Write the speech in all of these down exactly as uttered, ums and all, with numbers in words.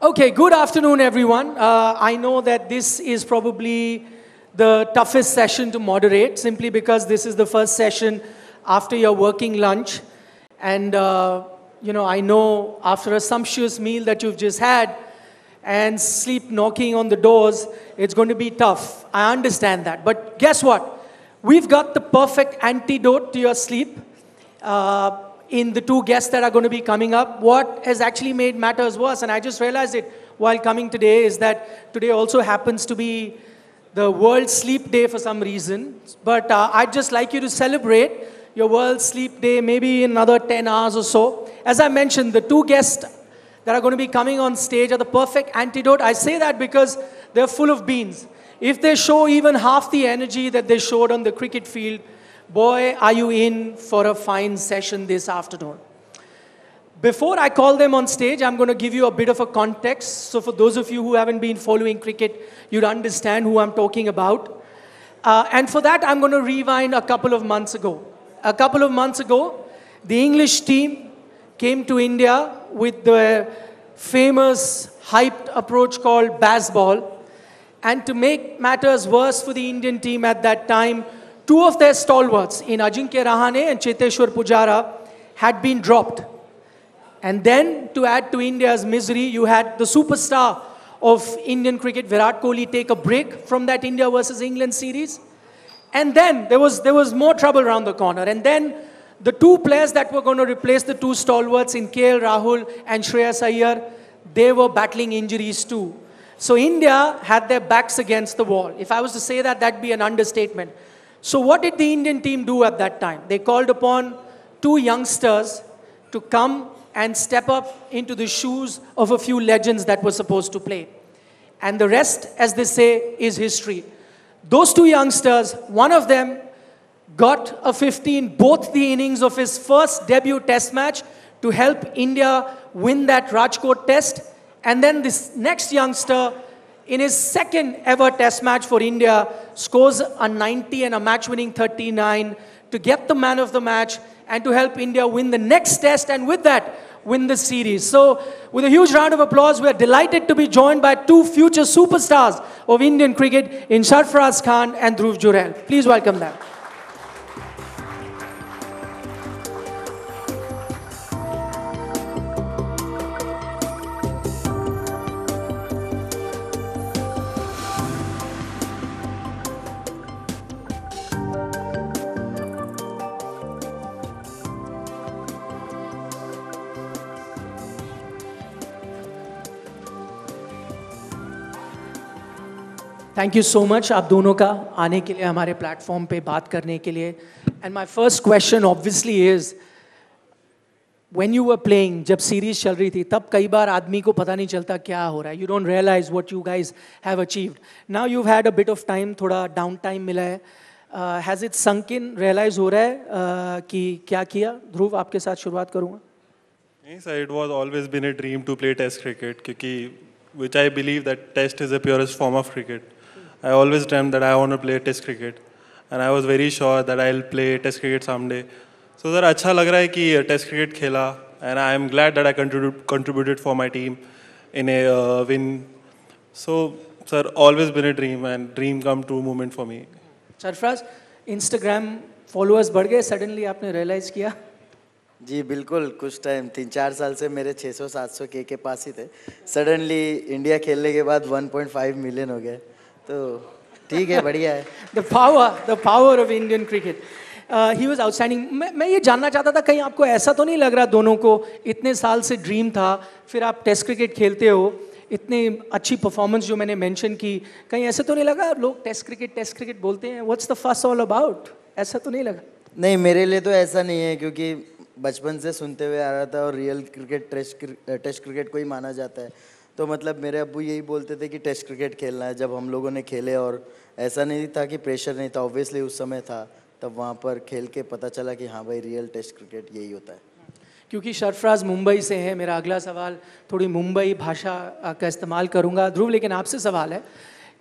Okay, good afternoon, everyone. Uh, I know that this is probably the toughest session to moderate, simply because this is the first session after your working lunch. And, uh, you know, I know after a sumptuous meal that you've just had and sleep knocking on the doors, it's going to be tough. I understand that. But guess what? We've got the perfect antidote to your sleep uh, in the two guests that are going to be coming up. What has actually made matters worse, and I just realized it while coming today, is that today also happens to be the World Sleep Day for some reason. But uh, I'd just like you to celebrate your World Sleep Day maybe in another ten hours or so. As I mentioned, the two guests that are going to be coming on stage are the perfect antidote. I say that because they're full of beans. If they show even half the energy that they showed on the cricket field, boy, are you in for a fine session this afternoon. Before I call them on stage, I'm going to give you a bit of a context. So for those of you who haven't been following cricket, you'd understand who I'm talking about. Uh, and for that, I'm going to rewind a couple of months ago. A couple of months ago, the English team came to India with the famous hyped approach called bazball. And to make matters worse for the Indian team at that time, two of their stalwarts in Ajinkya Rahane and Cheteshwar Pujara had been dropped. And then, to add to India's misery, you had the superstar of Indian cricket, Virat Kohli, take a break from that India versus England series. And then, there was, there was more trouble around the corner. And then, the two players that were going to replace the two stalwarts in K L Rahul and Shreyas Iyer, they were battling injuries too. So India had their backs against the wall. If I was to say that, that'd be an understatement. So what did the Indian team do at that time? They called upon two youngsters to come and step up into the shoes of a few legends that were supposed to play. And the rest, as they say, is history. Those two youngsters, one of them got a fifty in both the innings of his first debut test match to help India win that Rajkot test. And then this next youngster, in his second ever test match for India, scores a ninety and a match-winning thirty-nine to get the man of the match and to help India win the next test, and with that, win the series. So, with a huge round of applause, we are delighted to be joined by two future superstars of Indian cricket in Sarfaraz Khan and Dhruv Jurel. Please welcome them. Thank you so much आप दोनों का आने के लिए हमारे platform पे बात करने के लिए. And my first question obviously is, when you were playing, जब सीरीज चल रही थी तब कई बार आदमी को पता नहीं चलता क्या हो रहा है. You don't realize what you guys have achieved. Now you've had a bit of time, थोड़ा डाउन टाइम मिला है. uh, Has it sunk in? Realize हो रहा है uh, कि क्या किया? ध्रुव, आपके साथ शुरुआत करूँगा. नहीं sir, it was always been a dream to play test cricket, क्योंकि which I believe that test is the purest form of cricket. I always dreamt that I want to play test cricket, and I was very sure that I'll play test cricket someday. So sir, अच्छा लग रहा है कि test cricket खेला, and I am glad that I contrib contributed for my team in a uh, win. So sir, always been a dream, and dream come true moment for me. Sarfaraz, Instagram followers बढ़ गए suddenly, आपने realize किया? जी बिल्कुल, कुछ time तीन चार साल से मेरे छह सौ सात सौ के के पास ही थे. Suddenly इंडिया खेलने के बाद one point five मिलियन हो गए. तो ठीक है, बढ़िया है. The power, the power of Indian cricket. Uh, he was outstanding. मैं मैं ये जानना चाहता था, कहीं आपको ऐसा तो नहीं लग रहा दोनों को, इतने साल से ड्रीम था, फिर आप टेस्ट क्रिकेट खेलते हो, इतनी अच्छी परफॉर्मेंस जो मैंने मेंशन की, कहीं ऐसा तो नहीं लगा लोग टेस्ट क्रिकेट टेस्ट क्रिकेट बोलते हैं, what's the fuss all about, ऐसा तो नहीं लगा? नहीं, मेरे लिए तो ऐसा नहीं है, क्योंकि बचपन से सुनते हुए आ रहा था, और real cricket test test cricket को ही माना जाता है. तो मतलब मेरे अब्बू यही बोलते थे कि टेस्ट क्रिकेट खेलना है. जब हम लोगों ने खेले, और ऐसा नहीं था कि प्रेशर नहीं था, ऑब्वियसली उस समय था, तब वहाँ पर खेल के पता चला कि हाँ भाई, रियल टेस्ट क्रिकेट यही होता है. क्योंकि सरफराज मुंबई से हैं, मेरा अगला सवाल थोड़ी मुंबई भाषा का इस्तेमाल करूँगा. ध्रुव, लेकिन आपसे सवाल है,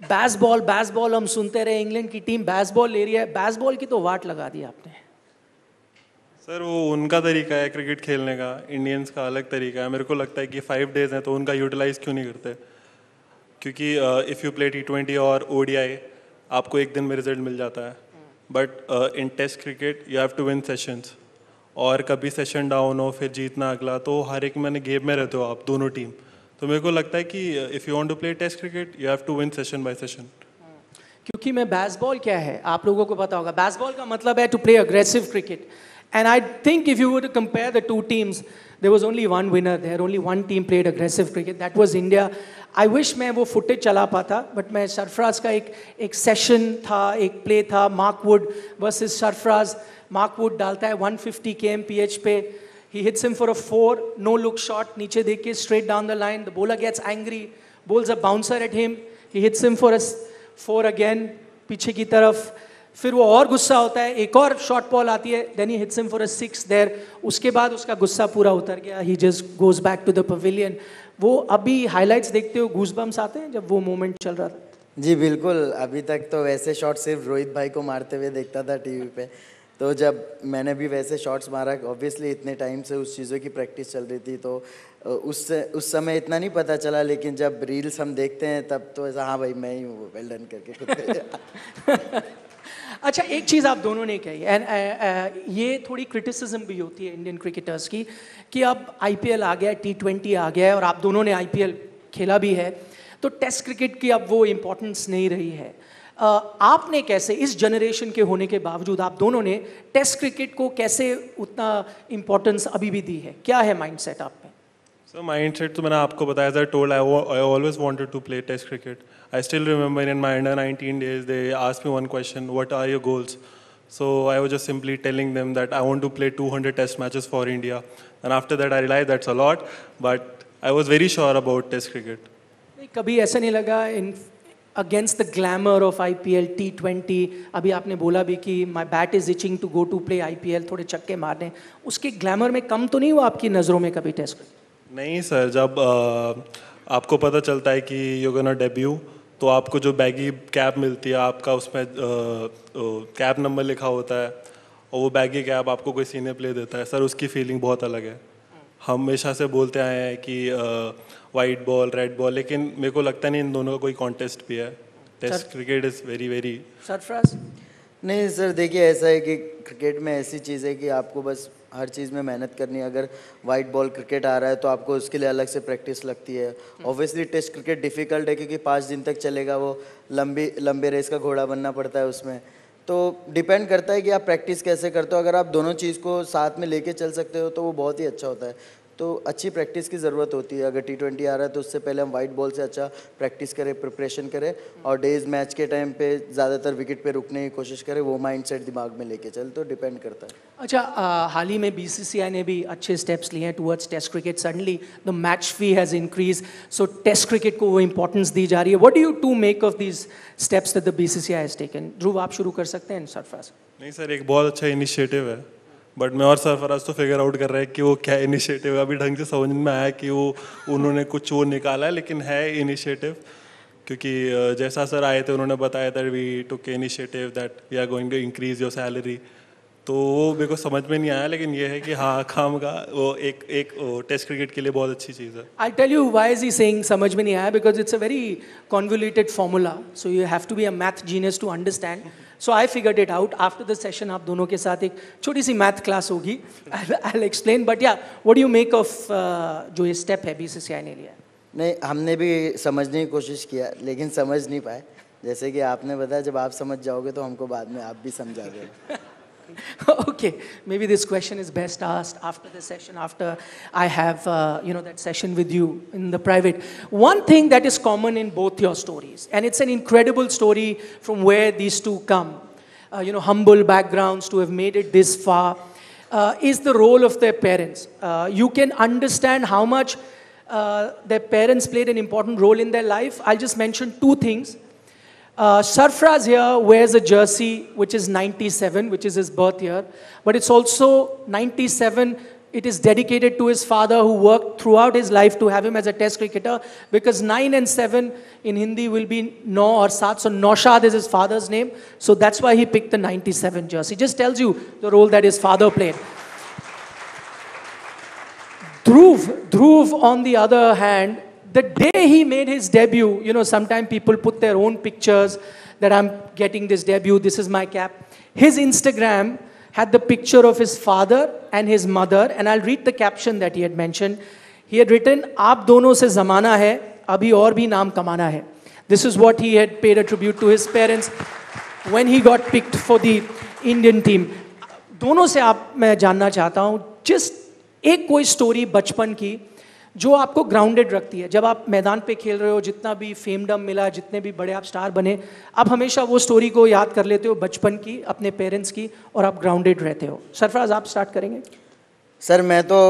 बैसबॉल बैसबॉल हम सुनते रहे, इंग्लैंड की टीम बैसबॉल ले रही है, बैसबॉल की तो वाट लगा दी आपने. सर वो उनका तरीका है क्रिकेट खेलने का, इंडियंस का अलग तरीका है। मेरे को लगता है कि फाइव डेज हैं तो उनका यूटिलाइज क्यों नहीं करते, क्योंकि if you play T twenty और ओडीआई आपको एक दिन में रिजल्ट मिल जाता है, but in test cricket you have to win sessions, और कभी सेशन डाउन हो फिर जीतना अगला, तो हर एक मैंने गेम में रहते हो आप दोनों टीम। तो मेरे को लगता है कि if you want to play test cricket you have to win session by session. क्योंकि मैं बैसबॉल क्या है आप लोगों को पता होगा, बैसबॉल का मतलब है to play aggressive cricket. And I think if you were to compare the two teams, there was only one winner there. Only one team played aggressive cricket. That was India. I wish मैं वो footage चला पाता, but मैं सरफराज का एक एक session था, एक play था, Mark Wood versus Sarfaraz. Mark Wood डालता है one fifty K M P H पे, he hits him for a four, no look shot, नीचे देख के straight down the line. The bowler gets angry, bowls a bouncer at him, he hits him for a four again, पीछे की तरफ। फिर वो और गुस्सा होता है, एक और शॉर्ट बॉल आती है, then he hits him for a six there. उसके बाद उसका गुस्सा पूरा उतर गया, he just goes back to the pavilion. वो अभी हाइलाइट्स देखते हो गूजबम्स आते हैं जब वो मोमेंट चल रहा था। जी बिल्कुल, अभी तक तो वैसे शॉट सिर्फ रोहित भाई को मारते हुए देखता था टीवी पे, तो जब मैंने भी वैसे शॉट्स मारा, ऑब्वियसली इतने टाइम से उस चीज़ों की प्रैक्टिस चल रही थी, तो उस उस समय इतना नहीं पता चला, लेकिन जब रील्स हम देखते हैं तब तो ऐसा, हाँ भाई मैं ही हूँ, वेल डन करके। अच्छा, एक चीज़ आप दोनों ने कही, एंड ये थोड़ी क्रिटिसिज्म भी होती है इंडियन क्रिकेटर्स की, कि अब आईपीएल आ गया है, टी ट्वेंटी आ गया है, और आप दोनों ने आईपीएल खेला भी है, तो टेस्ट क्रिकेट की अब वो इम्पोर्टेंस नहीं रही है। uh, आपने कैसे, इस जनरेशन के होने के बावजूद आप दोनों ने टेस्ट क्रिकेट को कैसे उतना इम्पोर्टेंस अभी भी दी है? क्या है माइंड सेट आप में? सर माइंड सेट तो मैंने आपको बताया, as I told I always wanted to play test cricket. I still remember in my under nineteen days they asked me one question, what are your goals? So I was just simply telling them that I want to play two hundred test matches for India, and after that I realized that's a lot, but I was very sure about test cricket. कभी ऐसा नहीं लगा in against the glamour of I P L T twenty? अभी आपने बोला भी कि my bat is itching to go to play I P L, थोड़े चक्के मारने, उसके glamour में कम तो नहीं हुआ आपकी नज़रों में कभी टेस्ट क्रिकेट? नहीं सर, जब आपको पता चलता है कि you're gonna debut, तो आपको जो बैगी कैप मिलती है, आपका उसमें कैप नंबर लिखा होता है, और वो बैगी कैप आपको कोई सीने प्ले देता है, सर उसकी फीलिंग बहुत अलग है। हम हमेशा से बोलते आए हैं कि वाइट बॉल, रेड बॉल, लेकिन मेरे को लगता नहीं इन दोनों का कोई कॉन्टेस्ट भी है। Test cricket is very very Sarfaraz. नहीं सर, देखिए ऐसा है कि क्रिकेट में ऐसी चीज़ है कि आपको बस हर चीज़ में मेहनत करनी है। अगर वाइट बॉल क्रिकेट आ रहा है तो आपको उसके लिए अलग से प्रैक्टिस लगती है। ऑब्वियसली टेस्ट क्रिकेट डिफ़िकल्ट है क्योंकि पाँच दिन तक चलेगा, वो लंबी लंबे रेस का घोड़ा बनना पड़ता है उसमें। तो डिपेंड करता है कि आप प्रैक्टिस कैसे करते हो। अगर आप दोनों चीज़ को साथ में लेके चल सकते हो तो वो बहुत ही अच्छा होता है। तो अच्छी प्रैक्टिस की ज़रूरत होती है। अगर टी ट्वेंटी आ रहा है तो उससे पहले हम वाइट बॉल से अच्छा प्रैक्टिस करें, प्रिपरेशन करें, और डेज मैच के टाइम पे ज़्यादातर विकेट पे रुकने की कोशिश करें, वो माइंडसेट दिमाग में लेके चल। तो डिपेंड करता है। अच्छा, हाल ही में बीसीसीआई ने भी अच्छे स्टेप्स लिए हैं towards test cricket. Suddenly the match fee has increase, so test cricket को वो इंपॉर्टेंस दी जा रही है। What do you to make of these steps that the BCCI has taken? Dhruv, आप शुरू कर सकते हैं। सरफराज? नहीं सर, एक बहुत अच्छा इनिशिएटिव है, बट मैं और सरफराज तो फिगर आउट कर रहे हैं कि वो क्या इनिशिएटिव है। अभी ढंग से समझ में आया कि वो उन्होंने कुछ वो निकाला है, लेकिन है इनिशिएटिव, क्योंकि जैसा सर आए थे उन्होंने बताया that we took initiative that we are going to increase your salary. तो वो मेरे को समझ में नहीं आया, लेकिन ये है कि हाँ, खाम का वो एक एक टेस्ट क्रिकेट के लिए बहुत अच्छी चीज़ है। I tell you why is he saying समझ में नहीं आया, because it's a very convoluted formula, so you have to be a math genius to understand. So I figured it out after the session. आप दोनों के साथ एक छोटी सी मैथ क्लास होगी, आई विल एक्सप्लेन, बट या व्हाट यू मेक ऑफ जो ये स्टेप है बीसीसीआई ने लिया? नहीं, हमने भी समझने की कोशिश किया लेकिन समझ नहीं पाए। जैसे कि आपने बताया, जब आप समझ जाओगे तो हमको बाद में आप भी समझा दें। Okay, maybe this question is best asked after the session, after I have uh, you know that session with you in the private. One thing that is common in both your stories, and it's an incredible story from where these two come, uh, you know, humble backgrounds to have made it this far, uh, is the role of their parents. Uh, you can understand how much uh, their parents played an important role in their life. I'll just mention two things. Uh, Sarfaraz here wears a jersey which is ninety-seven, which is his birth year, but it's also ninety-seven. It is dedicated to his father, who worked throughout his life to have him as a test cricketer, because nine and seven in Hindi will be no or saat, so Noshad is his father's name, so that's why he picked the ninety-seven jersey. Just tells you the role that his father played. Dhruv, Dhruv, on the other hand, the day he made his debut, you know, sometimes people put their own pictures that I'm getting this debut, this is my cap. His Instagram had the picture of his father and his mother, and I'll read the caption that he had mentioned. He had written, "Aap dono se zamana hai, abhi aur bhi naam kamana hai." This is what he had paid a tribute to his parents when he got picked for the Indian team. दोनों से आप मैं जानना चाहता हूँ, जिस एक कोई स्टोरी बचपन की जो आपको ग्राउंडेड रखती है, जब आप मैदान पे खेल रहे हो, जितना भी फेमडम मिला, जितने भी बड़े आप स्टार बने, आप हमेशा वो स्टोरी को याद कर लेते हो बचपन की, अपने पेरेंट्स की, और आप ग्राउंडेड रहते हो. सरफराज, आप स्टार्ट करेंगे. सर, मैं तो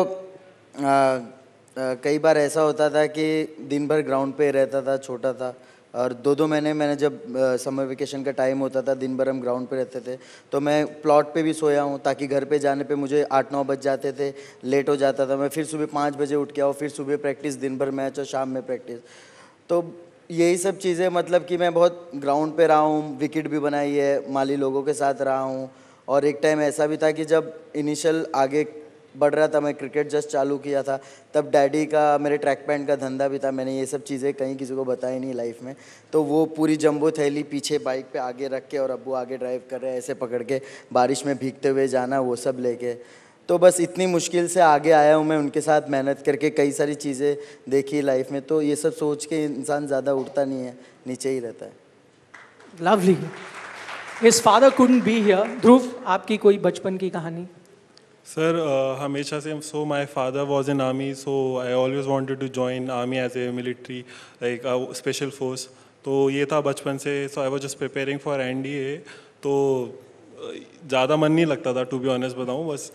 आ, आ, कई बार ऐसा होता था कि दिन भर ग्राउंड पे रहता था, छोटा था, और दो दो महीने मैंने जब समर वेकेशन का टाइम होता था, दिन भर हम ग्राउंड पे रहते थे, तो मैं प्लॉट पे भी सोया हूँ, ताकि घर पे जाने पे मुझे आठ नौ बज जाते थे, लेट हो जाता था मैं, फिर सुबह पाँच बजे उठ के आओ, फिर सुबह प्रैक्टिस, दिन भर मैच और शाम में प्रैक्टिस. तो यही सब चीज़ें, मतलब कि मैं बहुत ग्राउंड पर रहा हूँ, विकेट भी बनाई है, माली लोगों के साथ रहा हूँ. और एक टाइम ऐसा भी था कि जब इनिशियल आगे बढ़ रहा था, मैं क्रिकेट जस्ट चालू किया था, तब डैडी का मेरे ट्रैक पैंट का धंधा भी था. मैंने ये सब चीज़ें कहीं किसी को बताई नहीं लाइफ में, तो वो पूरी जंबो थैली पीछे बाइक पे आगे रख के, और अब्बू आगे ड्राइव कर रहे हैं, ऐसे पकड़ के बारिश में भीगते हुए जाना, वो सब लेके. तो बस इतनी मुश्किल से आगे आया हूँ मैं, उनके साथ मेहनत करके कई सारी चीज़ें देखी लाइफ में. तो ये सब सोच के इंसान ज़्यादा उठता नहीं है, नीचे ही रहता है. Lovely. His father couldn't be here. Dhruv, आपकी कोई बचपन की कहानी? Sir, uh, हमेशा से, so my father was in army, so I always wanted to join army as a military, like a special force. तो ये था बचपन से. So I was just preparing for N D A. तो ज़्यादा मन नहीं लगता था, to be honest बताऊँ, बस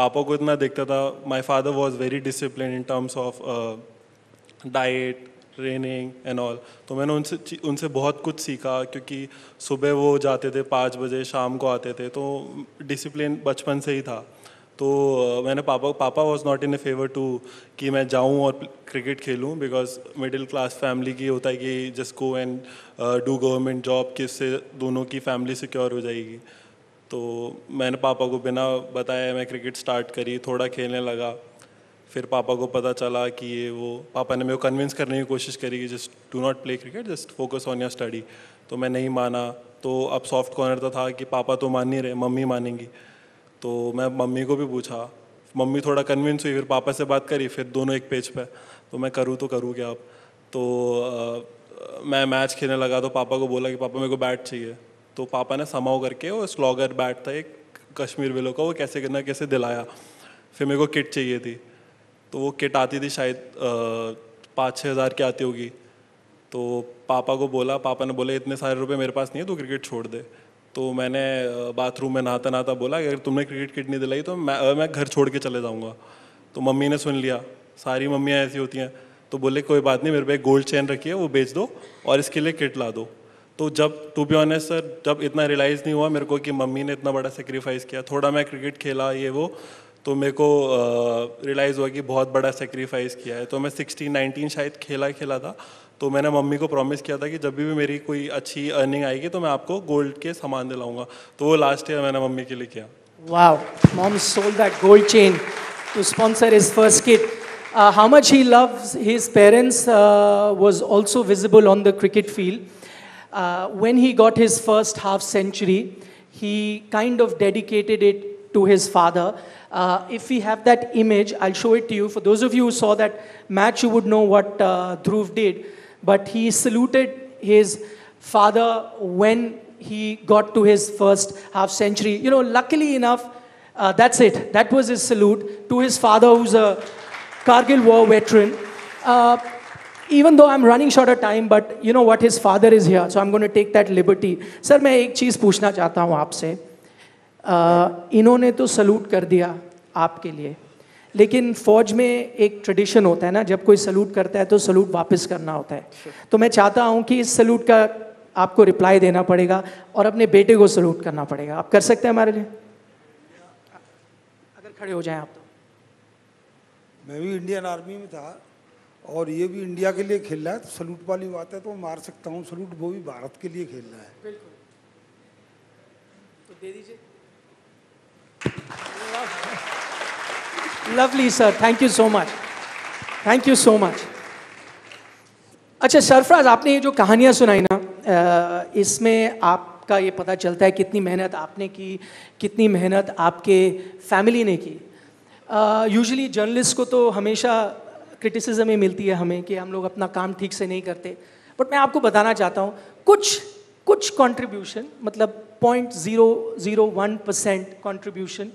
पापा को इतना देखता था. My father was very disciplined in terms of uh, diet, training and all. तो मैंने उनसे उनसे बहुत कुछ सीखा, क्योंकि सुबह वो जाते थे पाँच बजे, शाम को आते थे, तो डिसिप्लिन बचपन से ही था. तो मैंने पापा पापा was not in a favour to कि मैं जाऊं और क्रिकेट खेलूं, बिकॉज मिडिल क्लास फैमिली की होता है कि just go and do government job, कि इससे दोनों की फैमिली सिक्योर हो जाएगी. तो मैंने पापा को बिना बताया मैं क्रिकेट स्टार्ट करी, थोड़ा खेलने लगा, फिर पापा को पता चला कि ये वो, पापा ने मेरे को कन्विंस करने की कोशिश करी कि just do not play cricket, just focus on your study. तो मैं नहीं माना, तो अब सॉफ्ट कॉर्नर तो था कि पापा तो मान नहीं रहे, मम्मी मानेंगी. तो मैं मम्मी को भी पूछा, मम्मी थोड़ा कन्विंस हुई, फिर पापा से बात करी, फिर दोनों एक पेज पे. तो मैं करूँ तो करूँ क्या अब. तो आ, मैं मैच खेलने लगा, तो पापा को बोला कि पापा मेरे को बैट चाहिए. तो पापा ने समाओ करके वो स्लॉगर बैट था एक कश्मीर विलो का, वो कैसे करना कैसे दिलाया. फिर मेरे को किट चाहिए थी, तो वो किट आती थी शायद पाँच छः हज़ार की आती होगी. तो पापा को बोला, पापा ने बोला इतने सारे रुपये मेरे पास नहीं है, तो क्रिकेट छोड़ दे. तो मैंने बाथरूम में नहाता नहाता बोला अगर तुमने क्रिकेट किट नहीं दिलाई तो मैं मैं घर छोड़ के चले जाऊंगा. तो मम्मी ने सुन लिया, सारी मम्मियाँ ऐसी होती हैं. तो बोले कोई बात नहीं, मेरे पे एक गोल्ड चेन रखी है, वो बेच दो और इसके लिए किट ला दो. तो जब टू बी ऑनेस्ट सर, जब इतना रियलाइज़ नहीं हुआ मेरे को कि मम्मी ने इतना बड़ा सेक्रीफाइस किया. थोड़ा मैं क्रिकेट खेला ये वो, तो मेरे को रियलाइज़ हुआ कि बहुत बड़ा सेक्रीफाइस किया है. तो मैं सिक्सटीन नाइनटीन शायद खेला खेला था. तो मैंने मम्मी को प्रॉमिस किया था कि जब भी मेरी कोई अच्छी अर्निंग आएगी तो मैं आपको गोल्ड के सामान दिलाऊंगा. तो वो लास्ट ईयर मैंने मम्मी के लिए किया. Wow, mom sold that gold chain to sponsor his first kit. How much he loves his parents was also visible on the cricket field. When he got his first half century he kind of dedicated it to his father. Uh, if we have that image, I'll show it to you. For those of you who saw that match, you would know what uh, Dhruv did. But he saluted his father when he got to his first half century. You know, luckily enough, uh, that's it. That was his salute to his father, who's a Kargil war veteran. Uh, even though I'm running short of time, but you know what, his father is here. So I'm going to take that liberty. Sir, मैं एक चीज़ पूछना चाहता हूँ आपसे. Uh, इन्होंने तो salute कर दिया आपके लिए, लेकिन फ़ौज में एक ट्रेडिशन होता है ना, जब कोई सलूट करता है तो सलूट वापस करना होता है. तो मैं चाहता हूं कि इस सलूट का आपको रिप्लाई देना पड़ेगा और अपने बेटे को सलूट करना पड़ेगा. आप कर सकते हैं हमारे लिए, अगर खड़े हो जाएं आप. तो मैं भी इंडियन आर्मी में था और ये भी इंडिया के लिए खेल रहा है, तो सलूट वाली बात है तो मार सकता हूँ सलूट. वो भी भारत के लिए खेल रहा है. बिल्कुल, तो दे दीजिए. Lovely, sir. Thank you so much. Thank you so much. अच्छा सरफराज, आपने ये जो कहानियाँ सुनाई ना, इसमें आपका ये पता चलता है कितनी मेहनत आपने की, कितनी मेहनत आपके फैमिली ने की. यूजुअली जर्नलिस्ट को तो हमेशा क्रिटिसिज्म ही मिलती है हमें कि हम लोग अपना काम ठीक से नहीं करते, बट मैं आपको बताना चाहता हूँ कुछ कुछ कंट्रीब्यूशन, मतलब point zero zero one percent contribution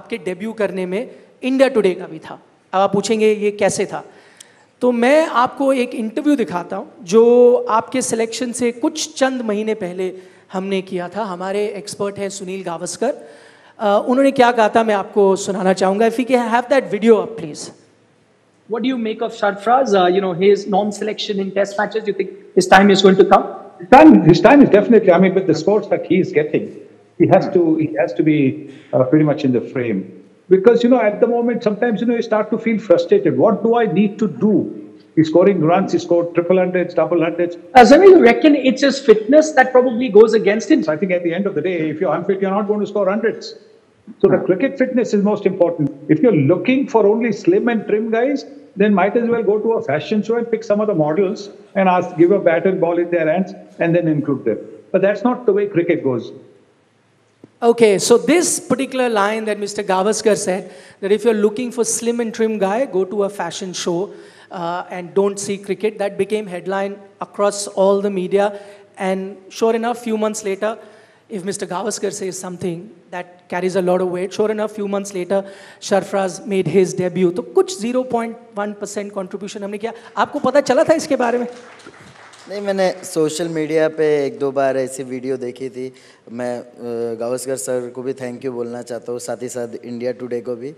आपके डेब्यू करने में इंडिया टुडे का भी था. अब आप पूछेंगे ये कैसे था, तो मैं आपको एक इंटरव्यू दिखाता हूँ जो आपके सिलेक्शन से कुछ चंद महीने पहले हमने किया था. हमारे एक्सपर्ट हैं सुनील गावस्कर, uh, उन्होंने क्या कहा था मैं आपको सुनाना चाहूँगा. If you can have that video up please. What do you make of Sarfaraz? Uh, you know, his non-selection in test matches. Do you think his time is going to come? His time, his time is definitely. I mean, with the sports that he is getting, he has to, he has to be uh, pretty much in the frame. Because you know, at the moment, sometimes you know, you start to feel frustrated. What do I need to do? He's scoring runs. He scored triple hundreds, double hundreds. As I mean, you reckon it's his fitness that probably goes against him. So I think at the end of the day, if you're unfit, you're not going to score hundreds. So the cricket fitness is most important. If you're looking for only slim and trim guys, then might as well go to a fashion show and pick some of the models and ask, give a bat and ball in their hands and then include them. But that's not the way cricket goes. Okay, so this particular line that Mister Gavaskar said, that if you're looking for slim and trim guy, go to a fashion show uh, and don't see cricket, that became headline across all the media. And sure enough, few months later, if Mister Gavaskar says something that carries a lot of weight, sure enough, few months later, Sarfaraz made his debut. So, कुछ zero point one percent contribution हमने किया. आपको पता चला था इसके बारे में? नहीं, मैंने सोशल मीडिया पे एक दो बार ऐसी वीडियो देखी थी. मैं गावस्कर सर को भी थैंक यू बोलना चाहता हूँ, साथ ही साथ इंडिया टुडे को भी,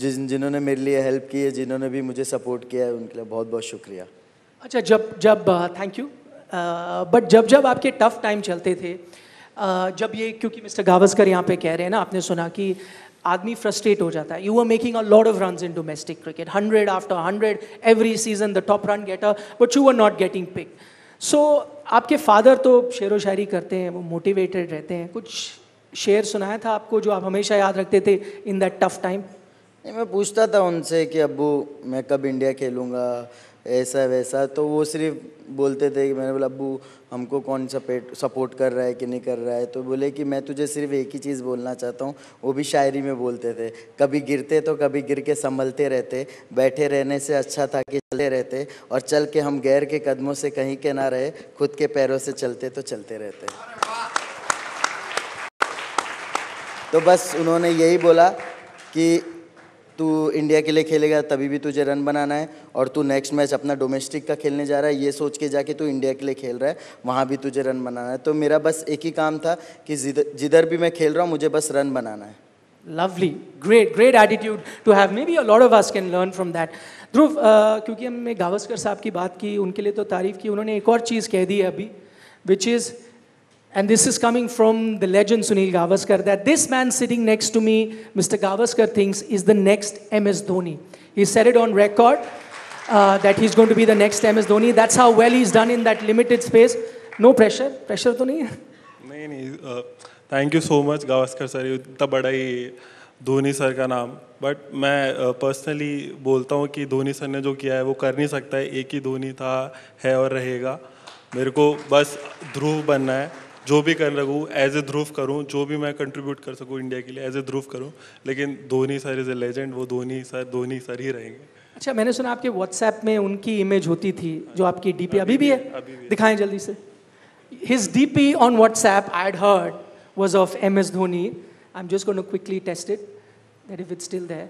जिन जिन्होंने मेरे लिए हेल्प की है, जिन्होंने भी मुझे सपोर्ट किया है, उनके लिए बहुत बहुत शुक्रिया. अच्छा, जब जब थैंक यू, बट जब जब आपके टफ टाइम चलते थे, Uh, जब ये, क्योंकि मिस्टर गावस्कर यहाँ पे कह रहे हैं ना, आपने सुना कि आदमी फ्रस्ट्रेट हो जाता है. You are making a lot of runs in domestic cricket, hundred after hundred every season, the top run getter, but you are not getting pick. So आपके फादर तो शेर व शायरी करते हैं, वो मोटिवेटेड रहते हैं. कुछ शेर सुनाया था आपको जो आप हमेशा याद रखते थे इन दैट टफ टाइम? मैं पूछता था उनसे कि अब्बू मैं कब इंडिया खेलूँगा, ऐसा वैसा, तो वो सिर्फ बोलते थे कि, मैंने बोला अब्बू हमको कौन सपोर्ट सपोर्ट कर रहा है कि नहीं कर रहा है, तो बोले कि मैं तुझे सिर्फ एक ही चीज़ बोलना चाहता हूँ, वो भी शायरी में बोलते थे, कभी गिरते तो कभी गिर के संभलते रहते, बैठे रहने से अच्छा था कि चले रहते, और चल के हम गैर के कदमों से कहीं के ना रहे, खुद के पैरों से चलते तो चलते रहते. तो बस उन्होंने यही बोला कि तू इंडिया के लिए खेलेगा तभी भी तुझे रन बनाना है, और तू नेक्स्ट मैच अपना डोमेस्टिक का खेलने जा रहा है ये सोच के जाके तू इंडिया के लिए खेल रहा है, वहाँ भी तुझे रन बनाना है. तो मेरा बस एक ही काम था कि जिधर भी मैं खेल रहा हूँ मुझे बस रन बनाना है. Lovely, great great attitude to have, maybe a lot of us can learn from that. Dhruv, क्योंकि हमने गावस्कर साहब की बात की, उनके लिए तो तारीफ की, उन्होंने एक और चीज़ कह दी है अभी, which is, and this is coming from the legend Sunil Gavaskar, that this man sitting next to me, Mister Gavaskar, thinks is the next M S Dhoni. He said it on record uh, that he's going to be the next M S Dhoni. That's how well he's done in that limited space. No pressure, pressure to nahi hai. Nahi nahi, uh, thank you so much Gavaskar sir, itna bada hi Dhoni sir का नाम. But मैं personally uh, बोलता हूँ कि Dhoni sir ने जो किया है वो कर नहीं सकता है, एक ही धोनी था, है और रहेगा. मेरे को बस ध्रुव बनना है, जो भी कर लगूँ एज ए ध्रुव करूँ, जो भी मैं कंट्रीब्यूट कर सकूँ इंडिया के लिए एज ए ध्रुव करूँ, लेकिन Dhoni sir is a legend, वो धोनी सर धोनी सर ही रहेंगे. अच्छा, मैंने सुना आपके व्हाट्सएप में उनकी इमेज होती थी जो आपकी डीपी अभी, अभी भी है, अभी भी दिखाएं जल्दी से. His DP on WhatsApp I had heard was of MS Dhoni. I am just going to quickly test it, that if it's still there.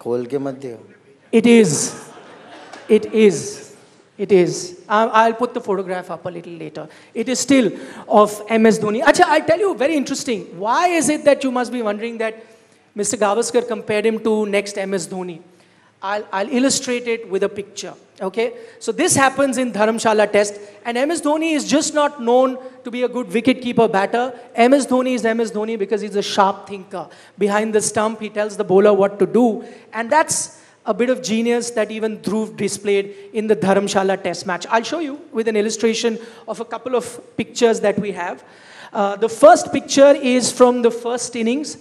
खोल के मत दियो. It is it is It is. I'll put the photograph up a little later. It is still of M S Dhoni. Acha, I'll tell you very interesting. Why is it that you must be wondering that Mister Gavaskar compared him to next M S Dhoni? I'll, I'll illustrate it with a picture. Okay? So this happens in Dharamshala Test, and M S Dhoni is just not known to be a good wicketkeeper batter. M S Dhoni is M S Dhoni because he's a sharp thinker. Behind the stump, he tells the bowler what to do, and that's a bit of genius that even Dhruv displayed in the Dharamshala Test match. I'll show you with an illustration of a couple of pictures that we have. Uh, the first picture is from the first innings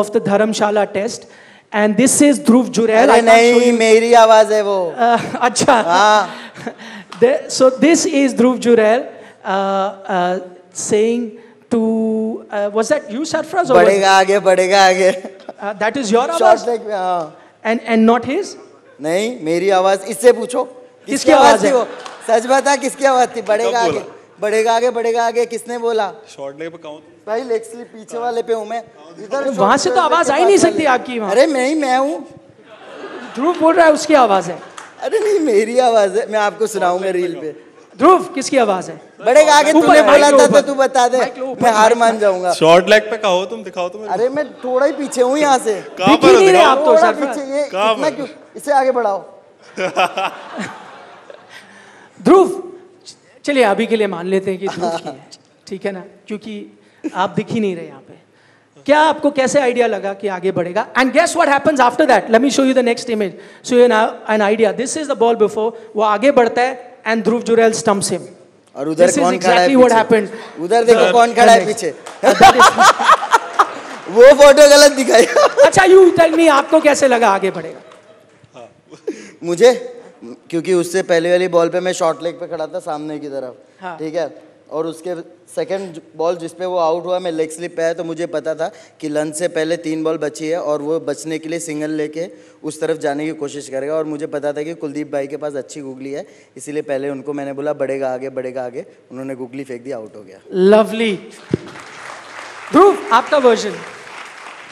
of the Dharamshala Test. And this is Dhruv Jurel. I नहीं मेरी आवाज है वो. अच्छा. हाँ. So this is Dhruv Jurel uh, uh, saying to uh, was that you, Sarfaraz? बढ़ेगा आगे, बढ़ेगा आगे. That is your आवाज. Short leg. हाँ. And and not his? नहीं मेरी आवाज. इससे पूछो किसकी आवाज थी वो. सच बता किसकी आवाज थी. बढ़ेगा आगे, बढ़ेगा आगे, बढ़ेगा आगे. किसने बोला? शॉर्ट लेग पे काउंट भाई. लेग स्लिप पीछे वाले पे हूँ मैं. इधर वहाँ से तो आवाज आ ही नहीं सकती आपकी. अरे नहीं मैं हूँ. ध्रुव बोल रहा है उसकी आवाज है. अरे नहीं मेरी आवाज है. मैं आपको सुनाऊंगा रील पे. ध्रुव किसकी आवाज है? बढ़ेगा आगे तूने बोला था तो तू बता दे. मैं हार मान जाऊंगा. शॉर्ट लेग पे कहो तुम. दिखाओ तुम. अरे मैं थोड़ा ही पीछे हूँ यहाँ से. आप तो पीछे. इससे आगे बढ़ाओ. ध्रुव चलिए अभी के लिए मान लेते हैं कि ध्रुव की है, ठीक है ना, क्योंकि आप दिख ही नहीं रहे यहाँ पे. क्या आपको कैसे आइडिया लगा कि आगे बढ़ेगा? And guess what happens after that. Let me show you the next image so you an idea. This is the ball before. वो आगे बढ़ता है and Dhruv Jurel stumps him. और उधर कौन खड़ा है पीछे? उधर देखो कौन खड़ा है पीछे. वो फोटो गलत दिखाई. अच्छा यू टेल मी आपको कैसे लगा आगे बढ़ेगा? मुझे क्योंकि उससे पहले वाली बॉल पे मैं शॉर्ट लेग पे खड़ा था सामने की तरफ, ठीक है, और उसके सेकंड बॉल जिसपे वो आउट हुआ मैं लेग स्लिप पे आया. तो मुझे पता था कि लंच से पहले तीन बॉल बची है और वो बचने के लिए सिंगल लेके उस तरफ जाने की कोशिश करेगा. और मुझे पता था कि कुलदीप भाई के पास अच्छी गुगली है, इसीलिए पहले उनको मैंने बोला बढ़ेगा आगे, बढ़ेगा आगे. उन्होंने गुगली फेंक दी, आउट हो गया. लवली. ध्रुव आपका वर्जन?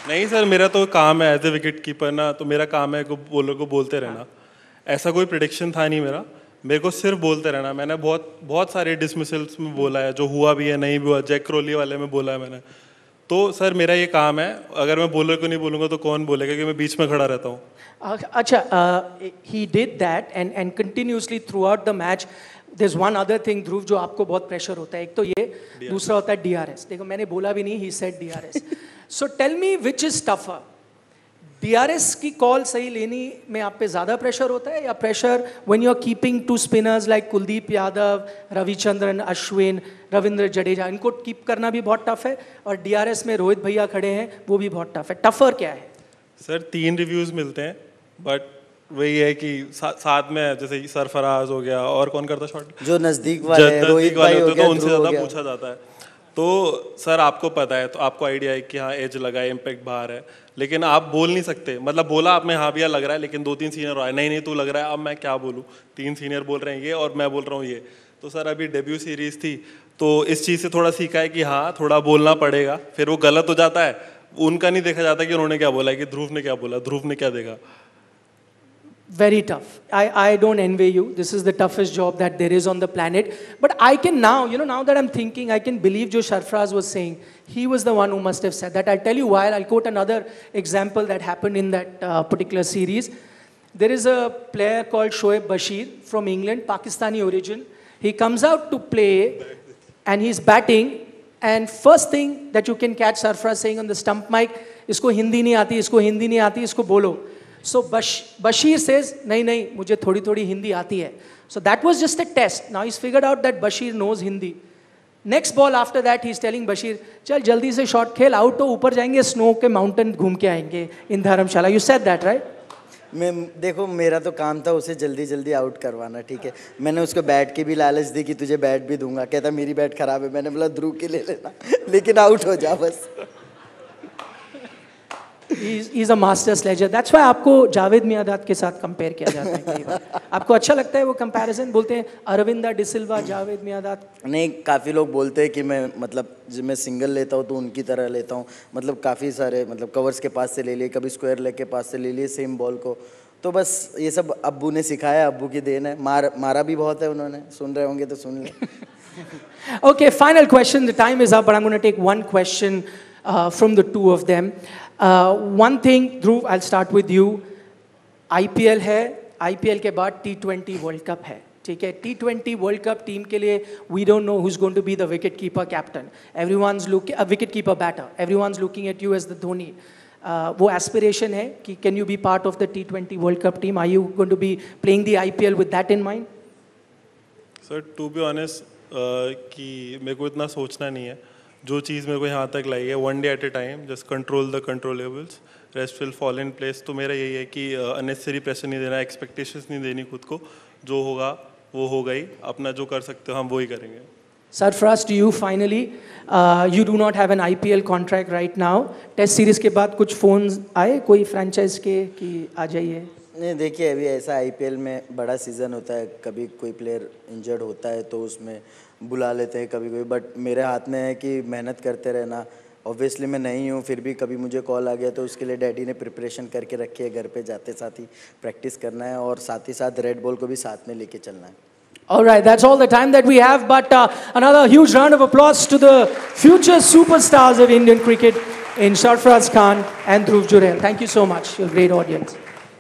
नहीं सर, मेरा तो काम है एज ए विकेट कीपर ना, तो मेरा काम है बॉलर को बोलते रहना. ऐसा कोई प्रेडिक्शन था नहीं मेरा. मेरे को सिर्फ बोलते रहना. मैंने बहुत बहुत सारे डिसमिसल्स में बोला है, जो हुआ भी है, नहीं भी हुआ. जैक क्रोली वाले में बोला है मैंने. तो सर मेरा ये काम है. अगर मैं बॉलर को नहीं बोलूँगा तो कौन बोलेगा, क्योंकि मैं बीच में खड़ा रहता हूँ. अच्छा, he did that and and continuously throughout the match. There's one other thing, Dhruv, जो आपको बहुत प्रेशर होता है, एक तो ये, दूसरा होता है D R S. देखो मैंने बोला भी नहीं, he said D R S. So tell me which is tougher? D R S की कॉल सही लेनी में आप पे ज़्यादा प्रेशर होता है या pressure when you are keeping two spinners like Kuldeep Yadav, Ravichandran Ashwin, Ravindra Jadeja, इनको कीप करना भी बहुत टफ है, और D R S में रोहित भैया खड़े हैं, वो भी बहुत टफ है. टफर क्या है? सर तीन रिव्यूज़ मिलते हैं, बट वही है कि सा, साथ में जैसे सरफराज हो गया और कौन करता शॉट जो नज़दीक वाले, नज़दीक वाले होते हैं, तो उनसे ज़्यादा पूछा जाता है. तो सर आपको पता है, तो आपको आइडिया है कि हाँ एज लगा है, इम्पैक्ट बाहर है, लेकिन आप बोल नहीं सकते. मतलब बोला आपने हाँ भैया लग रहा है, लेकिन दो तीन सीनियर आए, नहीं नहीं तू लग रहा है. अब मैं क्या बोलूँ, तीन सीनियर बोल रहे हैं ये और मैं बोल रहा हूँ ये. तो सर अभी डेब्यू सीरीज थी, तो इस चीज़ से थोड़ा सीखा है कि हाँ थोड़ा बोलना पड़ेगा. फिर वो गलत हो जाता है, उनका नहीं देखा जाता कि उन्होंने क्या बोला है, कि ध्रुव ने क्या बोला, ध्रुव ने क्या देखा. Very tough. I, I don't envy you. This is the toughest job that there is on the planet. But I can now, you know, now that I'm thinking, I can believe Jo Sarfaraz was saying. He was the one who must have said that. I'll tell you why. I'll quote another example that happened in that uh, particular series. There is a player called Shoaib Bashir from England, Pakistani origin. He comes out to play and he's batting. And first thing that you can catch Sarfaraz saying on the stump mic, isko Hindi nahi aati, isko Hindi nahi aati, isko bolo. So Bashir says, "नहीं नहीं मुझे थोड़ी थोड़ी हिंदी आती है." So that was just a test. Now he's figured out that Bashir knows Hindi. Next ball after that he's telling Bashir, "चल जल्दी से शॉट खेल, आउट हो, ऊपर जाएंगे, स्नो के माउंटेन घूम के आएंगे in Dharamshala." You said that, right? मैं देखो मेरा तो काम था उसे जल्दी जल्दी आउट करवाना, ठीक है. मैंने उसको बैट की भी लालच दी कि तुझे बैट भी दूंगा. कहता मेरी बैट खराब है. मैंने बोला ध्रुव की ले लेना, लेकिन आउट हो जा बस. He's, he's a master sledger. That's why आपको जावेद मियादाद के साथ कंपेयर किया जाता है. आपको अच्छा लगता है वो कंपैरिजन? बोलते हैं अरविंदा डे सिल्वा, जावेद मियादाद. नहीं, काफ़ी लोग बोलते हैं कि मैं मतलब जब मैं सिंगल लेता हूँ तो उनकी तरह लेता हूँ. मतलब काफ़ी सारे मतलब कवर्स के पास से ले लिए, कभी स्क्वायर लेग के पास से ले लिए सेम बॉल को. तो बस ये सब अब्बू ने सिखाया, अब्बू की देन है. मार मारा भी बहुत है उन्होंने. सुन रहे होंगे तो सुन लें. Okay, final question. The time is up, but I am gonna take one question from the two of them. Uh, one thing, Dhruv, I'll start with you. I P L है, I P L के बाद T twenty World Cup है, ठीक है. T twenty World Cup team के लिए we don't know who's going to be the wicket keeper captain. Everyone's looking, a uh, wicket keeper batter. Everyone's looking at you as the Dhoni. Uh, वो aspiration है कि can you be part of the T twenty World Cup team? Are you going to be playing the I P L with that in mind? Sir, to be honest, uh, कि मेरे को इतना सोचना नहीं है. जो चीज़ मेरे को यहाँ तक लाई है, one day at a time, just control the controllables, rest will fall in place. तो मेरा यही है कि अननेसेसरी प्रेशर नहीं देना, एक्सपेक्टेशंस नहीं देनी खुद को, जो होगा वो होगा ही, अपना जो कर सकते हो हम वो ही करेंगे। Sarfaraz, to you finally, you do not have an IPL contract right now, test series के बाद कुछ फोन आए कोई फ्रेंचाइज के कि आ जाइए? नहीं, देखिए अभी ऐसा आईपीएल में बड़ा सीज़न होता है, कभी कोई प्लेयर इंजर्ड होता है तो उसमें बुला लेते हैं कभी कोई, बट मेरे हाथ में है कि मेहनत करते रहना। ऑब्वियसली मैं नहीं हूँ, फिर भी कभी मुझे कॉल आ गया तो उसके लिए डैडी ने प्रिपरेशन करके रखी है, घर पे जाते साथ ही प्रैक्टिस करना है और साथ ही साथ रेड बॉल को भी साथ में लेके चलना है। Alright, that's all the time that we have, but another huge round of applause to the future superstars of Indian cricket in Sarfaraz Khan and Dhruv Jurean. Thank you so much, you're a great audience.